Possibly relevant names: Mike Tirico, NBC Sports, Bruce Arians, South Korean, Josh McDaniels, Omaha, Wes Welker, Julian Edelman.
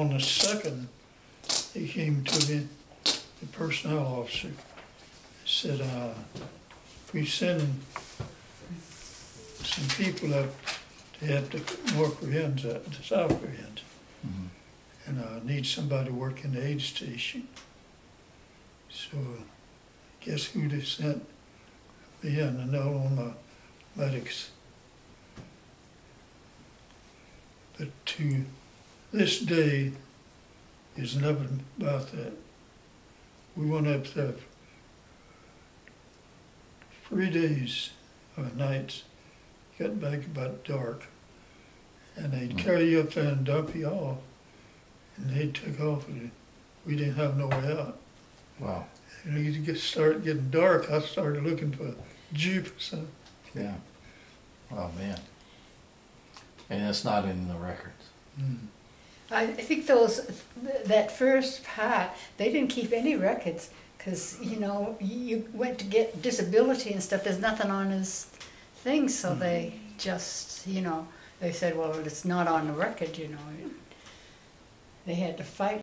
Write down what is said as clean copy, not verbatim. on the second, he came to the personnel officer and said, we send some people up to help the North Koreans, the South Koreans, and need somebody working the aid station. So guess who they sent? Yeah, and they're all on the medics. But to this day, there's nothing about that. We went up there 3 days or nights, got back about dark, and they'd carry you up there and dump you off, and they took off with it. We didn't have no way out. Wow. And it started getting dark, I started looking for a Jeep or something. Yeah. Oh, man. And that's not in the records. Mm. I think that first part, they didn't keep any records because, you know, you went to get disability and stuff. There's nothing on his thing, so they just, you know, they said, well, it's not on the record, you know. They had to fight.